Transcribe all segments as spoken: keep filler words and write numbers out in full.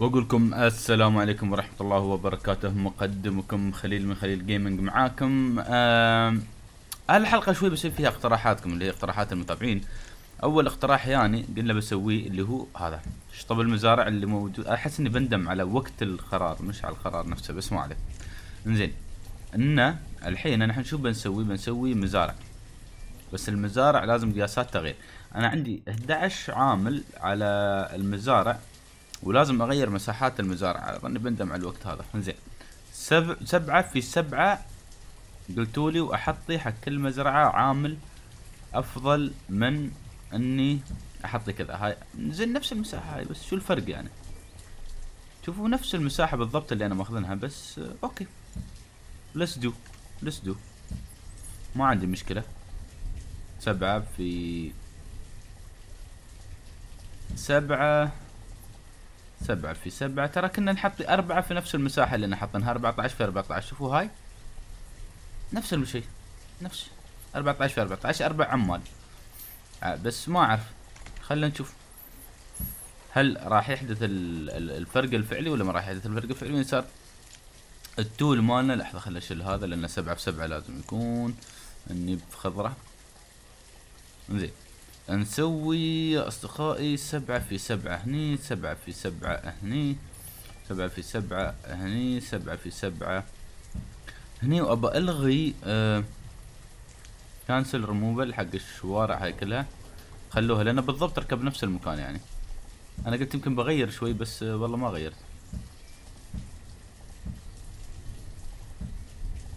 واقول لكم السلام عليكم ورحمه الله وبركاته. مقدمكم خليل من خليل جيمنج معاكم. أه الحلقه شوي بسوي فيها اقتراحاتكم اللي هي اقتراحات المتابعين. اول اقتراح يعني قلنا بسويه اللي هو هذا شطب المزارع اللي موجود. احس اني بندم على وقت القرار مش على القرار نفسه، بس ما عليه. انزين ان الحين نحن شو بنسوي؟ بنسوي مزارع، بس المزارع لازم قياسات تغيير. انا عندي احد عشر عامل على المزارع ولازم اغير مساحات المزارع. اظن بندم على الوقت هذا. انزين سبع سبعة في سبعة قلتولي، واحطي حق كل مزرعة عامل افضل من اني احط كذا. هاي زين نفس المساحة هاي، بس شو الفرق يعني؟ شوفوا نفس المساحة بالضبط اللي انا ماخذنها، بس اوكي ليتس دو ليتس دو ما عندي مشكلة. سبعة في سبعة سبعة في سبعة، ترى كنا نحط أربعة في نفس المساحة اللي أنا حاطينها. أربعة عشر في أربعة عشر، شوفوا هاي نفس الشيء، نفس أربعة عشر في أربعة عشر، أربع عمال. بس ما أعرف، خلينا نشوف هل راح يحدث الفرق الفعلي ولا ما راح يحدث الفرق الفعلي. وين صار التول مالنا؟ لحظة خلينا نشيل هذا لأن سبعة في سبعة لازم يكون إني بخضرة. زين نسوي اصدقائي سبعة في سبعة هني، سبعة في سبعة هني، سبعة في سبعة هني، سبعة في سبعة هني. وابى الغي آه كانسل ريموفل حق الشوارع هاي كلها، خلوها لان بالضبط ركب نفس المكان. يعني انا قلت يمكن بغير شوي بس آه والله ما غيرت.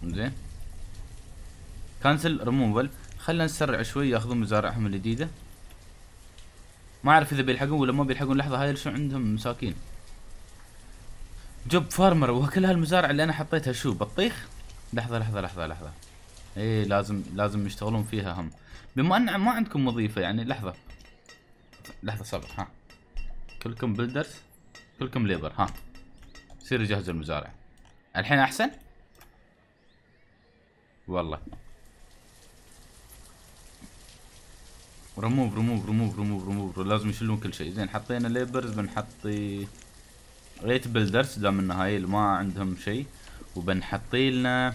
زين كانسل ريموفل، خلنا نسرع شوي ياخذون مزارعهم الجديدة. ما اعرف اذا بيلحقون ولا ما بيلحقون. لحظة هاي شو عندهم مساكين؟ جوب فارمر. وكل هالمزارع اللي انا حطيتها شو بطيخ؟ لحظة لحظة لحظة لحظة ايه لازم لازم يشتغلون فيها هم، بما ان ما عندكم وظيفة يعني. لحظة لحظة صبر، ها كلكم بلدرز كلكم ليبر، ها يصير يجهزوا المزارع الحين احسن والله. ريموف ريموف ريموف ريموف ريموف، لازم يشيلون كل شيء. زين حطينا ليبرز، بنحطي ريت بلدرز دام ان هاي اللي ما عندهم شيء، وبنحطي لنا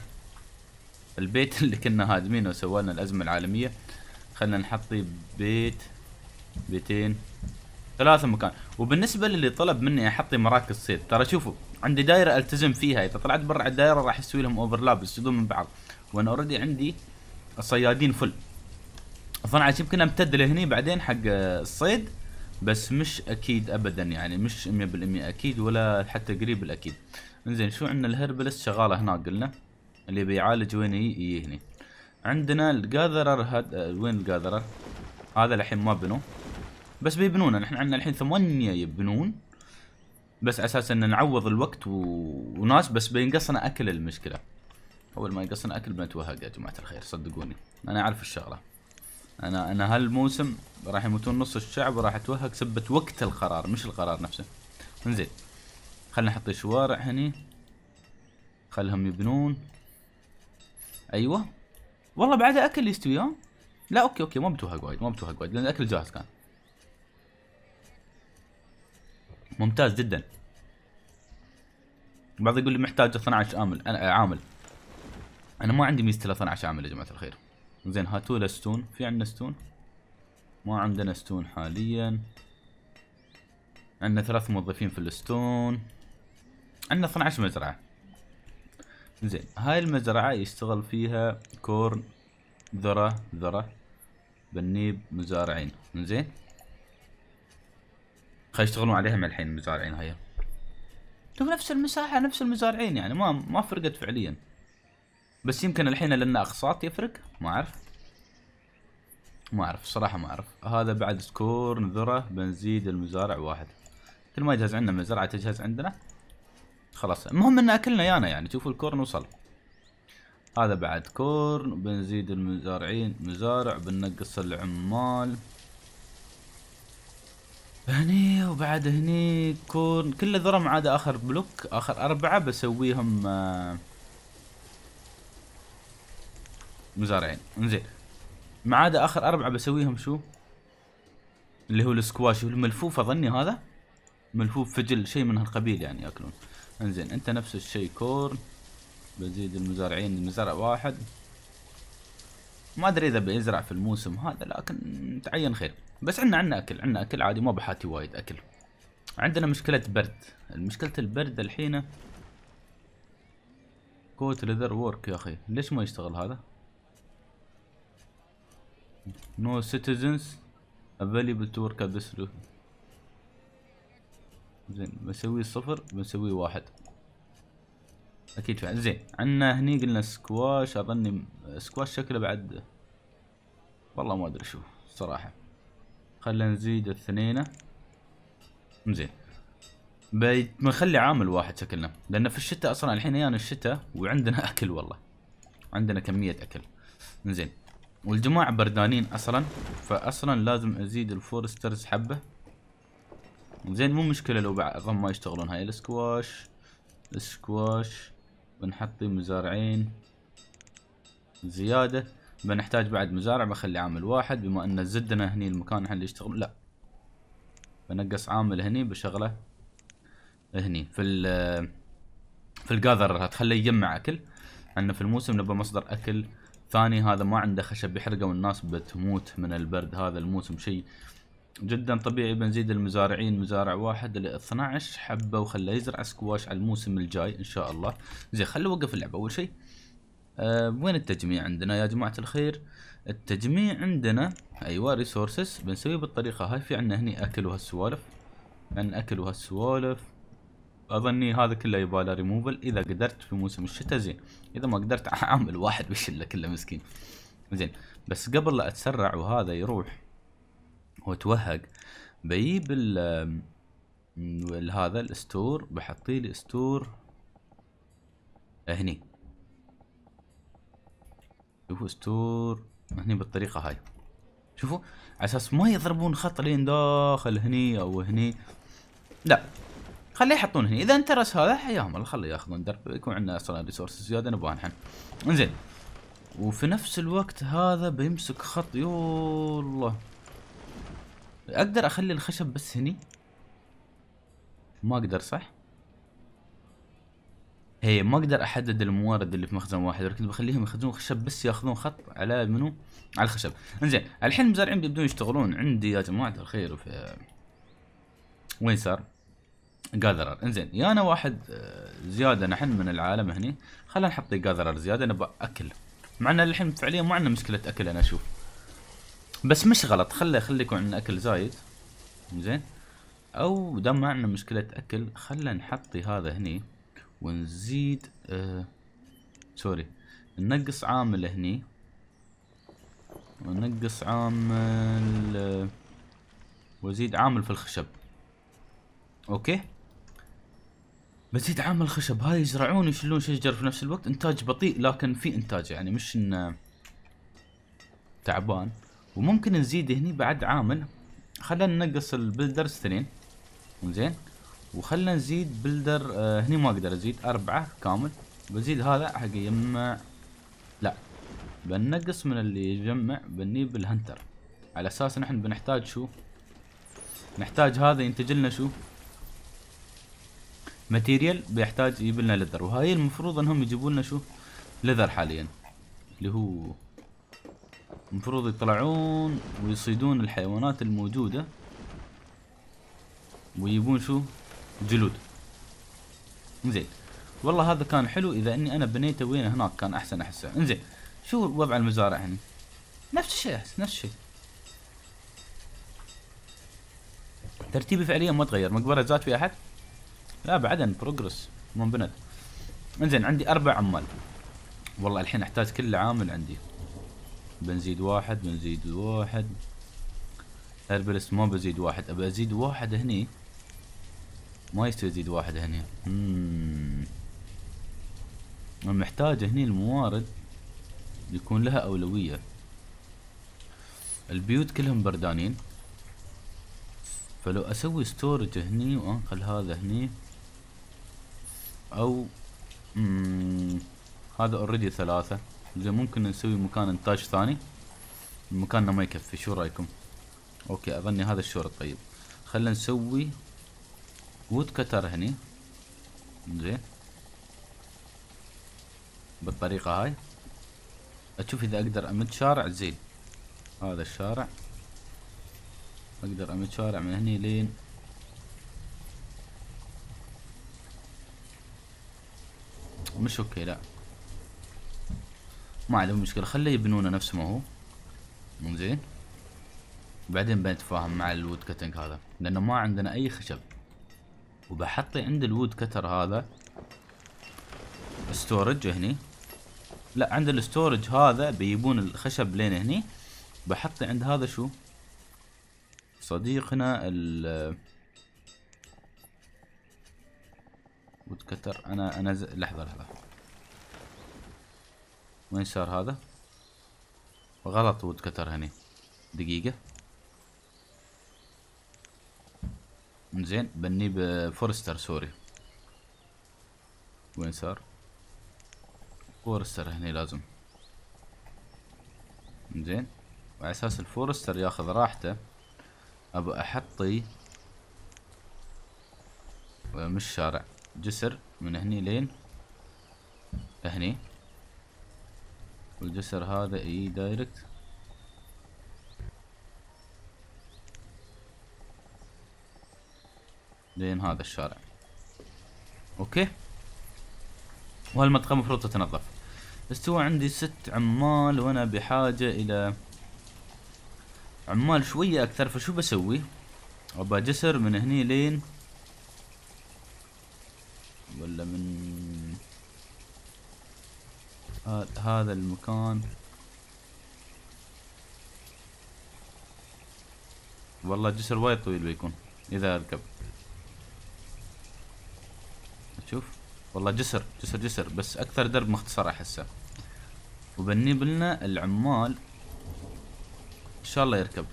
البيت اللي كنا هادمينه وسوالنا الازمه العالميه. خلينا نحطي بيت بيتين ثلاثه مكان. وبالنسبه للي طلب مني احطي مراكز صيد، ترى شوفوا عندي دايره التزم فيها، اذا طلعت برا الدايره راح يسوي لهم اوفرلاب يصيدون من بعض. وانا اوريدي عندي الصيادين فل، اظن عاد يمكن امتد لهني بعدين حق الصيد، بس مش اكيد ابدا يعني، مش مية بالمية اكيد ولا حتى قريب الاكيد. انزين شو عندنا؟ الهربلس شغاله هنا قلنا، اللي بيعالج وين يجي هني. عندنا الجاذرر هذا، وين الجاذرر؟ هذا الحين ما بنوا بس بيبنونه. نحن عندنا الحين ثمانية يبنون بس على اساس ان نعوض الوقت و... وناس، بس بينقصنا اكل. المشكله اول ما ينقصنا اكل بنتوهق يا جماعه الخير، صدقوني انا اعرف الشغله. انا انا هالموسم راح يموتون نص الشعب وراح اتوهق سبة وقت القرار مش القرار نفسه. انزين خلنا نحط شوارع هني، خلهم يبنون. ايوه والله بعد اكل يستوي. ها لا اوكي اوكي ما بتوهق وايد، ما بتوهق وايد لان الاكل جاهز كان. ممتاز جدا. البعض يقول لي محتاج اثنا عشر عامل. انا عامل انا ما عندي ميزة اثنا عشر عامل يا جماعة الخير. زين هاتوا له ستون. في عندنا ستون؟ ما عندنا ستون حاليا. عندنا ثلاث موظفين في الستون. عندنا اثنا عشر مزرعة. زين هاي المزرعة يشتغل فيها كورن، ذرة ذرة، بنيب مزارعين. زين خلينا يشتغلون عليهم الحين المزارعين هاي. شوف نفس المساحة نفس المزارعين يعني ما ما فرقت فعليا، بس يمكن الحين لان اقساط يفرق. ما اعرف ما اعرف صراحه ما اعرف. هذا بعد سكور نذره بنزيد المزارع واحد. كل ما يجهز عندنا مزرعه تجهز عندنا خلاص. المهم ان اكلنا يانا يعني. شوفوا الكورن وصل. هذا بعد كورن بنزيد المزارعين مزارع، بننقص العمال هني. وبعد هني كورن كله ذره ما عدا اخر بلوك، اخر اربعه بسويهم آه مزارعين. انزين ما عدا اخر اربعه بسويهم شو؟ اللي هو السكواش والملفوف اظني هذا. ملفوف فجل شيء من هالقبيل يعني ياكلون. انزين انت نفس الشيء كورن، بزيد المزارعين لمزرعة واحد. ما ادري اذا بيزرع في الموسم هذا لكن تعين خير. بس عنا عنا اكل، عنا اكل عادي، ما بحاتي وايد اكل. عندنا مشكلة برد، مشكلة البرد الحين كوت لذر وورك يا اخي، ليش ما يشتغل هذا؟ نو سيتيزنز افيلبل تو ورك ذس. زين بسويه صفر بسويه واحد اكيد فعلا. زين عندنا هني قلنا سكواش، اظني سكواش شكله بعد والله ما ادري شو صراحة. خلينا نزيد الاثنين. زين بنخلي عامل واحد شكلنا، لان في الشتاء اصلا الحين ايانا يعني الشتاء وعندنا اكل، والله عندنا كمية اكل. زين والجماعة بردانين اصلا، فاصلا لازم ازيد الفورسترز حبة. زين مو مشكلة لو بعض ما يشتغلون. هاي السكواش، السكواش بنحط مزارعين زيادة. بنحتاج بعد مزارع، بخلي عامل واحد بما ان زدنا هني المكان اللي يشتغل. لا بنقص عامل هني بشغله هني في ال في الجاذر، هتخليه يجمع اكل. عندنا في الموسم نبى مصدر اكل ثاني، هذا ما عنده خشب يحرقه والناس بتموت من البرد هذا الموسم، شيء جدا طبيعي. بنزيد المزارعين مزارع واحد ل اثنعش حبه، وخليه يزرع سكواش على الموسم الجاي ان شاء الله. زين خلوا وقف اللعبه اول شيء. أه وين التجميع عندنا يا جماعه الخير؟ التجميع عندنا ايوه ريسورسز، بنسويه بالطريقه هاي. في عندنا هني اكل وهالسوالف، عندنا اكل وهالسوالف. اظني هذا كله يباله ريموفل اذا قدرت في موسم الشتاء. زين اذا ما قدرت عامل واحد بشله كله مسكين. زين بس قبل لا اتسرع وهذا يروح وتوهق، بجيب ال هذا الستور، بحطي لي ستور هني. شوفوا ستور هني بالطريقه هاي، شوفوا على اساس ما يضربون خط لين داخل هني او هني. لا خليه يحطون هني، اذا انترس هذا حياهم الله خليه ياخذون درب، يكون عندنا اصلا ريسورس زياده نبغاها نحن. انزين وفي نفس الوقت هذا بيمسك خط. يو الله اقدر اخلي الخشب بس هني؟ ما اقدر صح؟ هي ما اقدر احدد الموارد اللي في مخزن واحد، لكن بخليهم يخزنون خشب بس، ياخذون خط على منو؟ على الخشب. انزين الحين المزارعين بيبدون يشتغلون عندي يا جماعه الخير. في وين صار؟ جاذرر. انزين يانا واحد زياده نحن من العالم هني، خلينا نحط جاذرر زياده نبى اكل، مع ان الحين فعليا ما عندنا مشكله اكل انا اشوف. بس مش غلط، خله خلي يكون عندنا اكل زايد. زين او دام ما عندنا مشكله اكل خله نحطي هذا هني ونزيد آه سوري، ننقص عامل هني وننقص عامل آه وزيد عامل في الخشب. اوكي بزيد عامل خشب. هاي يزرعون يشيلون شجر في نفس الوقت، انتاج بطيء لكن في انتاج، يعني مش انه تعبان. وممكن نزيد هني بعد عامل، خلينا ننقص البلدرز اثنين. زين وخلنا نزيد بلدر آه هني ما اقدر ازيد اربعه كامل، بزيد هذا حق يجمع. لا بننقص من اللي يجمع، بنجيب الهنتر على اساس نحن بنحتاج شو؟ نحتاج هذا ينتج لنا شو؟ ماتيريال، بيحتاج يجيب لنا لذر، وهاي المفروض انهم يجيبوا لنا شو؟ لذر حاليا، اللي هو المفروض يطلعون ويصيدون الحيوانات الموجوده ويجيبون شو؟ جلود. انزين والله هذا كان حلو اذا اني انا بنيته وين هناك، كان احسن احسن. انزين شو وضع المزارع هني؟ نفس الشيء نفس الشيء. ترتيبي فعليا ما تغير. مقبره زاد في احد؟ لا بعدين بروجرس ما بنت. انزين عندي اربع عمال، والله الحين احتاج كل عامل عندي. بنزيد واحد بنزيد واحد هربلس ما بزيد واحد، ابي ازيد واحد هني. ما يستوي ازيد واحد هني. اممم محتاج هني الموارد يكون لها اولوية. البيوت كلهم بردانين، فلو اسوي ستورج هني وانقل هذا هني او اممم هذا اوريدي ثلاثة. زين ممكن نسوي مكان انتاج ثاني، مكاننا ما يكفي، شو رايكم؟ اوكي اظني هذا الشورت. طيب خلينا نسوي واتكتر هني زين بالطريقة هاي. اشوف اذا اقدر امد شارع زين، هذا الشارع اقدر امد شارع من هني لين مش اوكي. لا ما عليه مشكلة، خليه يبنونه نفس ما هو زين، بعدين بنتفاهم مع الوود كتنج هذا لانه ما عندنا اي خشب. وبحطي عند الوود كتر هذا ستورج هني، لا عند الستورج هذا بيجيبون الخشب لين هني. بحطي عند هذا شو صديقنا ال وود كتر. انا انا لحظة لحظة، وين صار هذا؟ غلط وود كتر هني، دقيقة زين بني بفورستر. سوري وين صار؟ فورستر هني لازم زين. وعلى اساس الفورستر ياخذ راحته ابى احطي مش شارع، جسر من هني لين هني. والجسر هذا اي دايركت لين هذا الشارع. اوكي، وهالمنطقة مفروض تتنظف. استوى عندي ست عمال وانا بحاجة الى عمال شوية اكثر، فشو بسوي؟ ابى جسر من هني لين ولا من هذا المكان. والله جسر وايد طويل بيكون اذا اركب. شوف والله جسر جسر جسر، بس اكثر درب مختصر احسه. وبنيب لنا العمال ان شاء الله يركب.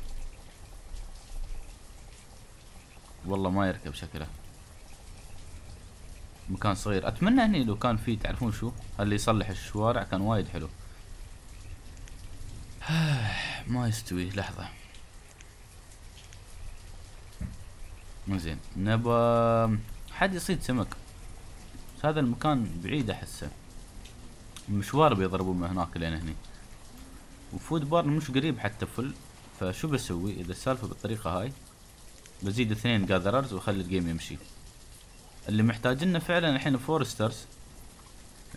والله ما يركب شكله، مكان صغير. اتمنى هني لو كان فيه تعرفون شو اللي يصلح الشوارع كان وايد حلو. ما يستوي لحظة. زين نبى حد يصيد سمك، هذا المكان بعيد احسه، مشوار بيضربون من هناك لين هني. وفود بارن مش قريب حتى فل. فشو بسوي اذا السالفه بالطريقه هاي؟ بزيد اثنين جاذررز واخلي الجيم يمشي. اللي محتاجينه فعلا الحين فورسترز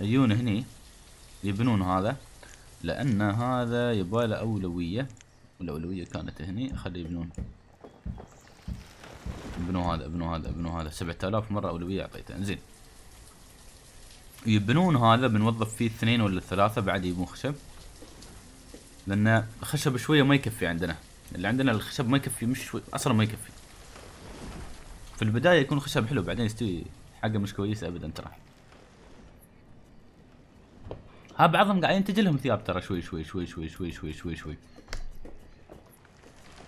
يجون هني يبنون هذا، لان هذا يباله اولويه، والاولويه كانت هني. خلي يبنون، بنوا هذا بنوا هذا بنوا هذا. سبعة آلاف مره اولويه اعطيته. انزين يبنون هذا، بنوظف فيه اثنين ولا ثلاثة بعد يبون خشب، لأن خشب شوية ما يكفي عندنا. اللي عندنا الخشب ما يكفي، مش شوي أصلا ما يكفي. في البداية يكون خشب حلو، بعدين يستوي حاجة مش كويسة أبدا. ترى ها بعضهم قاعد ينتج لهم ثياب ترى، شوي شوي شوي شوي شوي شوي شوي شوي.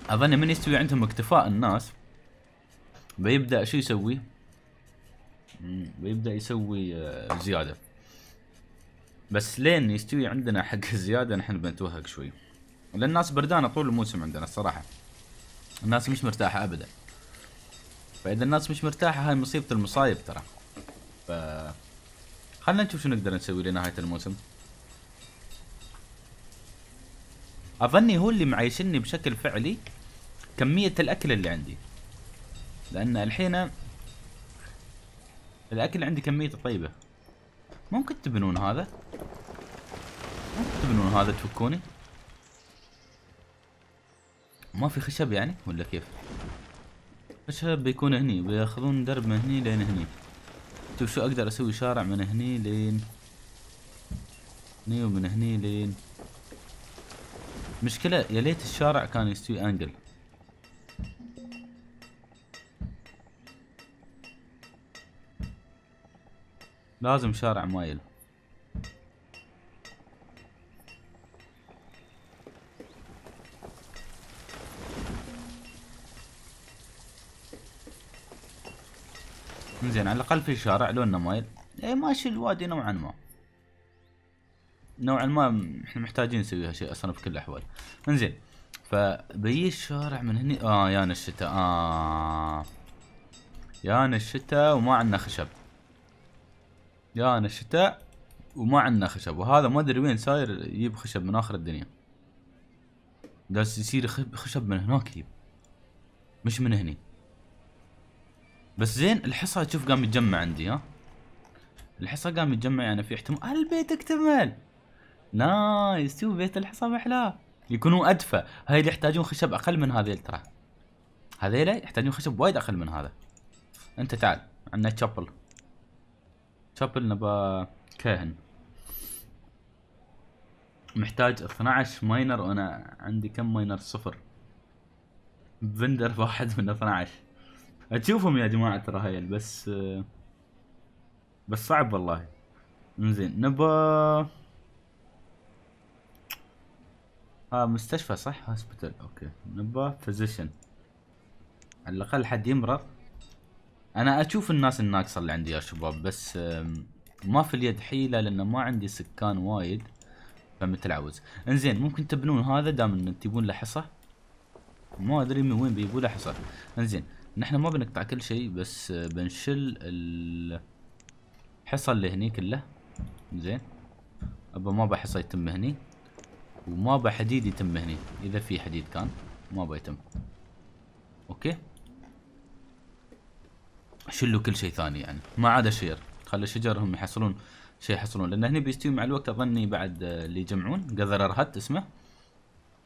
أظن من يستوي عندهم اكتفاء الناس بيبدأ شو يسوي؟ بيبدأ يسوي زيادة. بس لين يستوي عندنا حق الزيادة نحن بنتوهق شوي، لأن الناس بردانة طول الموسم عندنا الصراحة. الناس مش مرتاحة أبدا، فإذا الناس مش مرتاحة هاي مصيبة المصايب ترى. ف خلنا نشوف شو نقدر نسوي لنهاية الموسم. أظني هو اللي معيشني بشكل فعلي كمية الأكل اللي عندي، لأن الحين الاكل عندي كمية طيبة. ممكن تبنون هذا؟ ممكن تبنون هذا تفكوني؟ ما في خشب يعني ولا كيف؟ خشب بيكون هني، بياخذون درب من هني لين هني. شوف شو اقدر اسوي شارع من هني لين هني ومن هني لين. مشكلة يا ليت الشارع كان يستوي انجل. لازم شارع مايل. انزين على الاقل في شارع لونه مايل. اي ماشي الوادي نوعا ما، نوعا ما احنا محتاجين نسوي هالشيء اصلا بكل الاحوال. انزين فبيجي الشارع من هني. اه يا يعني الشتاء. اه يانا الشتاء وما عندنا خشب، يانا الشتاء وما عندنا خشب، وهذا ما ادري وين صاير يجيب خشب من اخر الدنيا. جالس يصير خشب من هناك يجيب، مش من هني. بس زين الحصى تشوف قام يتجمع عندي. ها الحصى قام يتجمع، يعني في احتمال البيت اكتمل. نايس، شوف بيت الحصى محلاه، يكونون ادفى. هاي اللي يحتاجون خشب اقل من هذيل، ترى هذيله يحتاجون خشب وايد اقل من هذا. انت تعال عندنا تشابل، تشابل نبى كاهن، محتاج اثناعش ماينر وانا عندي كم ماينر؟ صفر. بندر واحد من اثناعش. تشوفهم يا جماعه، ترى هايل بس بس صعب والله. انزين نبى اه مستشفى صح؟ هوسبيتال اوكي. نبى فيزيشن على الاقل حد يمرض. انا اشوف الناس الناقصه اللي عندي يا شباب، بس ما في اليد حيله لانه ما عندي سكان وايد فمتلعوز. انزين ممكن تبنون هذا دام ان تبون له حصى، ما ادري من وين بيجيبوا له حصى. انزين نحن ما بنقطع كل شيء، بس بنشل الحصى اللي هني كله. انزين ابا ما بحصى يتم هني، وما بحديد يتم هني، اذا في حديد كان ما بيتم. اوكي شلوا كل شيء ثاني يعني، ما عدا شجر، خلي الشجر هم يحصلون شيء يحصلون، لان هني بيستوي مع الوقت اظني بعد. اللي يجمعون قذر ارهد اسمه،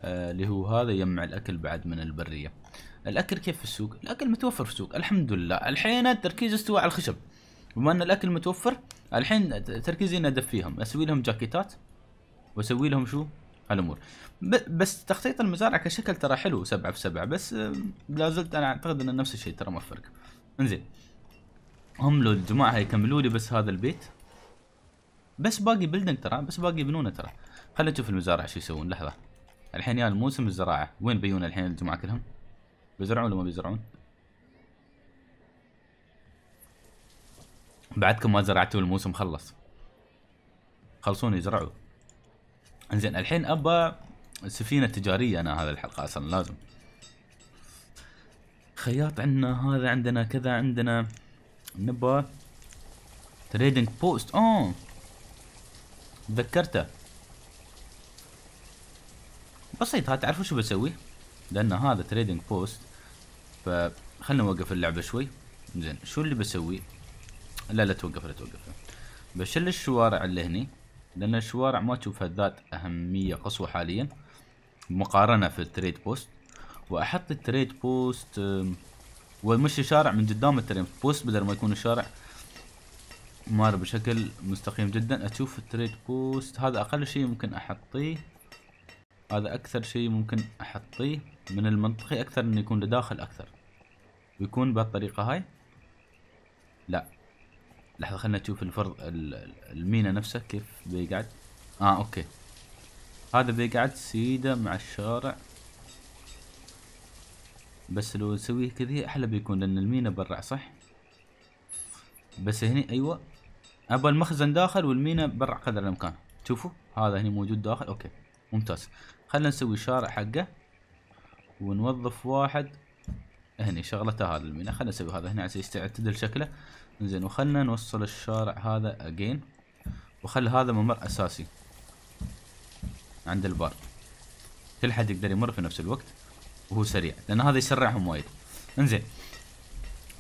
اللي آه هو هذا يجمع الاكل بعد من البريه. الاكل كيف في السوق؟ الاكل متوفر في السوق الحمد لله. الحين التركيز استوى على الخشب، بما ان الاكل متوفر الحين تركيزي اني ادفيهم، اسوي لهم جاكيتات واسوي لهم شو؟ هالامور. بس تخطيط المزارعه كشكل ترى حلو سبعة في سبعة، بس آه لازلت انا اعتقد انه نفس الشيء، ترى ما فرق. انزين هم لو الجماعه هيكملوا لي بس هذا البيت، بس باقي بلدنج ترى، بس باقي بنونه ترى. خلينا نشوف المزارع شو يسوون. لحظه الحين يا الموسم الزراعه، وين بيون الحين الجماعه كلهم؟ بيزرعون ولا ما بيزرعون؟ بعدكم ما زرعتوا، الموسم خلص، خلصون يزرعوا. انزين الحين ابى سفينه تجاريه انا هذا الحلقه اصلا لازم. خياط عندنا، هذا عندنا، كذا عندنا. نبى تريدنج بوست. اه تذكرته بسيط. ها تعرفوا شو بسوي؟ لان هذا تريدنج بوست، فخلنا نوقف اللعبه شوي. زين شو اللي بسوي؟ لا لا توقف، لا توقف. بشل الشوارع اللي هني، لان الشوارع ما تشوفها ذات اهميه قصوى حاليا مقارنه في التريد بوست. واحط التريد بوست ومش شارع من قدام التريد بوست، بدل ما يكون الشارع مار بشكل مستقيم جدا. اشوف التريد بوست هذا اقل شيء ممكن احطيه، هذا اكثر شيء ممكن احطيه. من المنطقي اكثر انه يكون لداخل اكثر، ويكون بهالطريقه هاي. لا لحظه خلنا نشوف الفرض المينا نفسه كيف بيقعد. اه اوكي هذا بيقعد سيده مع الشارع، بس لو نسويه كذي احلى بيكون، لان المينا برا صح. بس هني ايوه ابى المخزن داخل والمينا برا قدر الامكان. شوفوا هذا هني موجود داخل. اوكي ممتاز. خلنا نسوي شارع حقه ونوظف واحد هني شغلته هذا المينا. خلنا نسوي هذا هنا عشان يستعدل شكله. زين وخلنا نوصل الشارع هذا اجين، وخل هذا ممر اساسي عند البار، كل حد يقدر يمر في نفس الوقت وهو سريع، لان هذا يسرعهم وايد. انزين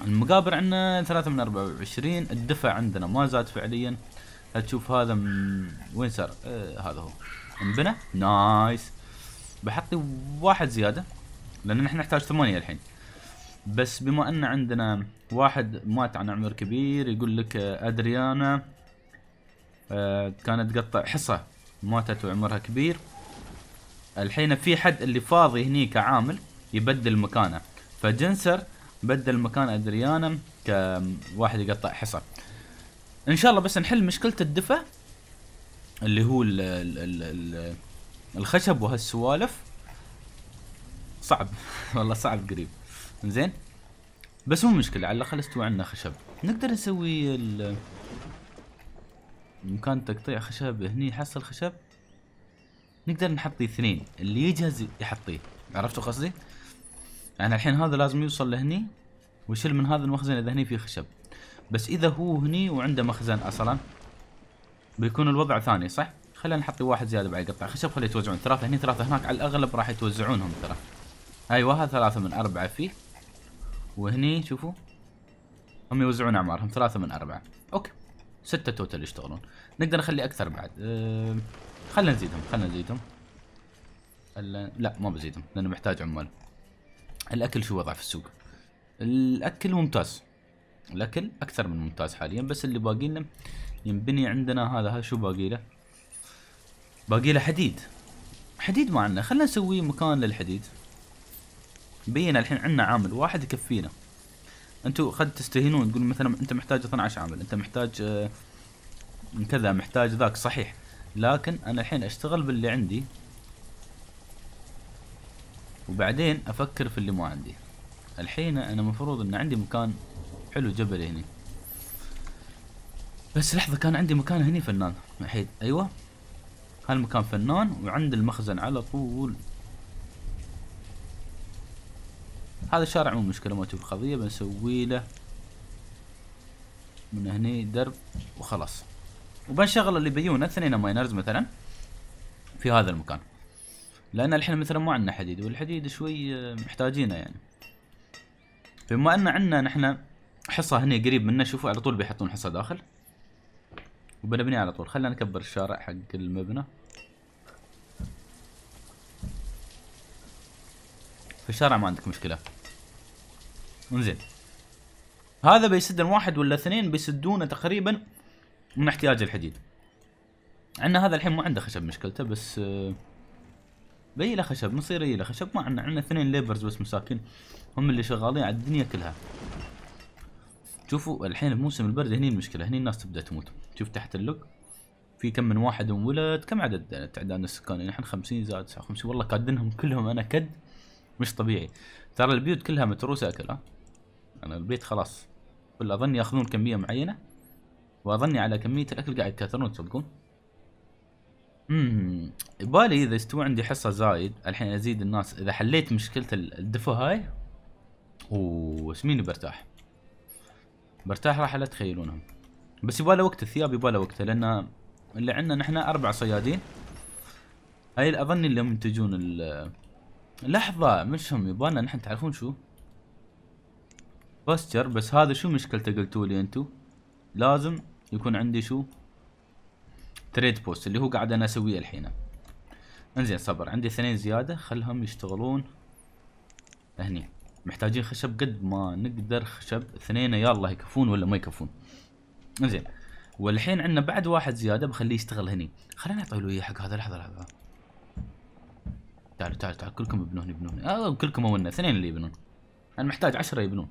المقابر عندنا ثلاثة من أربعة وعشرين، الدفع عندنا ما زاد فعليا. هتشوف هذا من وين صار؟ آه هذا هو انبنى. نايس، بحطي واحد زيادة لأن نحن نحتاج ثمانية الحين. بس بما أن عندنا واحد مات عن عمر كبير، يقول لك أدريانا آه كانت تقطع حصى، ماتت وعمرها كبير. الحين في حد اللي فاضي هني كعامل يبدل مكانه، فجنسر بدل مكان ادريانا كواحد يقطع حصى. ان شاء الله بس نحل مشكله الدفا اللي هو ال ال ال ال الخشب وهالسوالف. صعب والله صعب قريب. زين بس مو مشكله، على الاقل استوى عندنا خشب نقدر نسوي مكان تقطيع خشب. هني حصل خشب نقدر نحط اثنين، اللي يجهز يحطيه. عرفتوا قصدي؟ يعني الحين هذا لازم يوصل لهني ويشيل من هذا المخزن اذا هني في خشب. بس اذا هو هني وعنده مخزن اصلا بيكون الوضع ثاني صح؟ خلينا نحط واحد زياده بعد قطع خشب خليه يتوزعون ثلاثه هني ثلاثه هناك، على الاغلب راح يتوزعونهم ترى. ايوه ثلاثه من اربعه فيه، وهني شوفوا هم يوزعون اعمارهم ثلاثه من اربعه. اوكي سته توتال يشتغلون، نقدر نخلي اكثر بعد. أه خلينا نزيدهم خلينا نزيدهم. لا ما بزيدهم لانه محتاج عمال. الاكل شو وضعه في السوق؟ الاكل ممتاز، الاكل اكثر من ممتاز حاليا، بس اللي باقي لنا ينبني عندنا هذا. هذا شو باقي له؟ باقي له حديد. حديد ما عندنا، خلينا نسوي مكان للحديد. بينا الحين عندنا عامل واحد يكفينا. انتوا قد تستهينون تقولون مثلا انت محتاج اثني عشر عامل، انت محتاج كذا محتاج ذاك صحيح، لكن انا الحين اشتغل باللي عندي وبعدين افكر في اللي ما عندي. الحين انا مفروض ان عندي مكان حلو جبلي هني، بس لحظة كان عندي مكان هني فنان الحين. ايوه هالمكان فنان وعند المخزن على طول. هذا الشارع مو مشكلة ما تشوف القضية، بنسوي له من هني درب وخلاص، وبنشغل اللي بيونا اثنين ماينرز مثلا في هذا المكان، لان الحين مثلا ما عندنا حديد والحديد شوي محتاجينه يعني. بما ان عندنا نحن حصة هني قريب منا، شوفوا على طول بيحطون حصة داخل وبنبني على طول. خلينا نكبر الشارع حق المبنى، في الشارع ما عندك مشكلة. انزين هذا بيسدن واحد ولا اثنين بيسدونه تقريبا من احتياج الحديد. عندنا هذا الحين ما عنده خشب مشكلته، بس بي له خشب نصير يجي له خشب. ما عندنا، عندنا اثنين ليبرز بس مساكين هم اللي شغالين على الدنيا كلها. شوفوا الحين بموسم البرد هني المشكلة، هني الناس تبدأ تموت. شوف تحت اللوك في كم من واحد انولد. كم عدد تعدادنا السكاني نحن؟ خمسين زائد تسعة وخمسين. والله كادنهم كلهم انا كد مش طبيعي. ترى البيوت كلها متروسة اكل. ها انا البيت خلاص ولا اظني ياخذون كمية معينة، واظني على كمية الاكل قاعد يتكاثرون تصدقون. اممم يبالي اذا استوى عندي حصة زايد الحين ازيد الناس. اذا حليت مشكلة الدفو هاي اوووو سميني برتاح برتاح راح لا تخيلونهم. بس يباله وقت، الثياب يباله وقته، لان اللي عندنا نحن اربع صيادين هاي اظني اللي منتجون ال لحظة مش هم. يبالنا نحن تعرفون شو باستر. بس هذا شو مشكلته قلتوا لي انتو؟ لازم يكون عندي شو تريد بوست اللي هو قاعد انا اسويه الحين. انزين صبر عندي اثنين زيادة خلهم يشتغلون هني. محتاجين خشب قد ما نقدر، خشب اثنين يالله يكفون ولا ما يكفون. انزين والحين عندنا بعد واحد زيادة بخليه يشتغل هني. خلينا نعطي له اياه حق هذا. لحظة لحظة تعالوا تعالوا تعالوا كلكم ابنون ابنون. اه كلكم اولنا اثنين اللي يبنون، انا محتاج عشرة يبنون.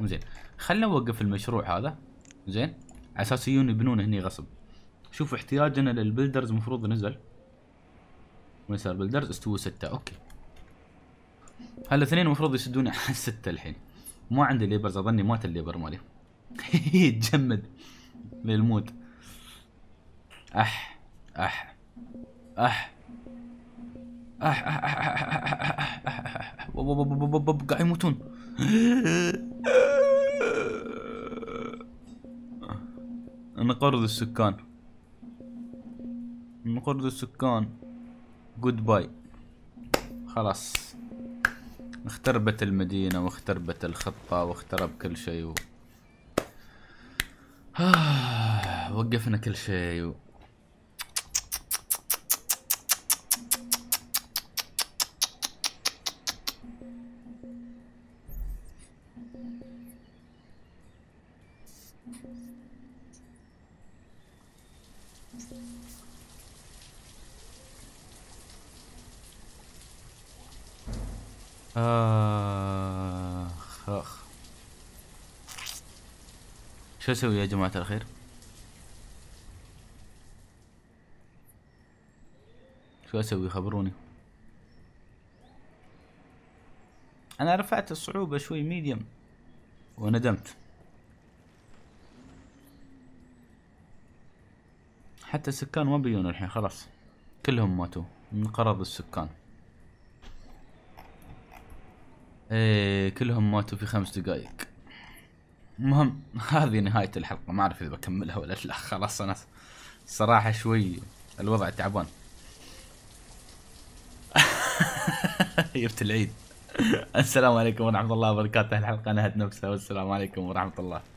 انزين خلنا نوقف المشروع هذا زين على اساس يبنون هني غصب. شوفوا احتياجنا للبلدرز مفروض نزل. وين صار بلدرز؟ استووا ستة. اوكي هلا اثنين مفروض يسدوني على ستة الحين. ما عندي ليبرز، اظني مات الليبر مالي. يتجمد للموت. اح اح اح اح اح اح اح اح قاعد يموتون. نقرض السكان نقرض السكان جود باي. خلاص اختربت المدينة واختربت الخطة واخترب كل شيء و... وقفنا كل شيء و... آخ آخ شو أسوي يا جماعة الخير؟ شو أسوي خبروني. أنا رفعت الصعوبة شوي ميديم وندمت. حتى السكان ما بيجون الحين خلاص كلهم ماتوا. انقرض السكان. ايه كلهم ماتوا في خمس دقائق. المهم هذه نهاية الحلقة، ما اعرف اذا بكملها ولا لا. خلاص انا صراحة شوي الوضع تعبان. جبت العيد. السلام عليكم ورحمة الله وبركاته. الحلقة نهت نفسها، والسلام عليكم ورحمة الله.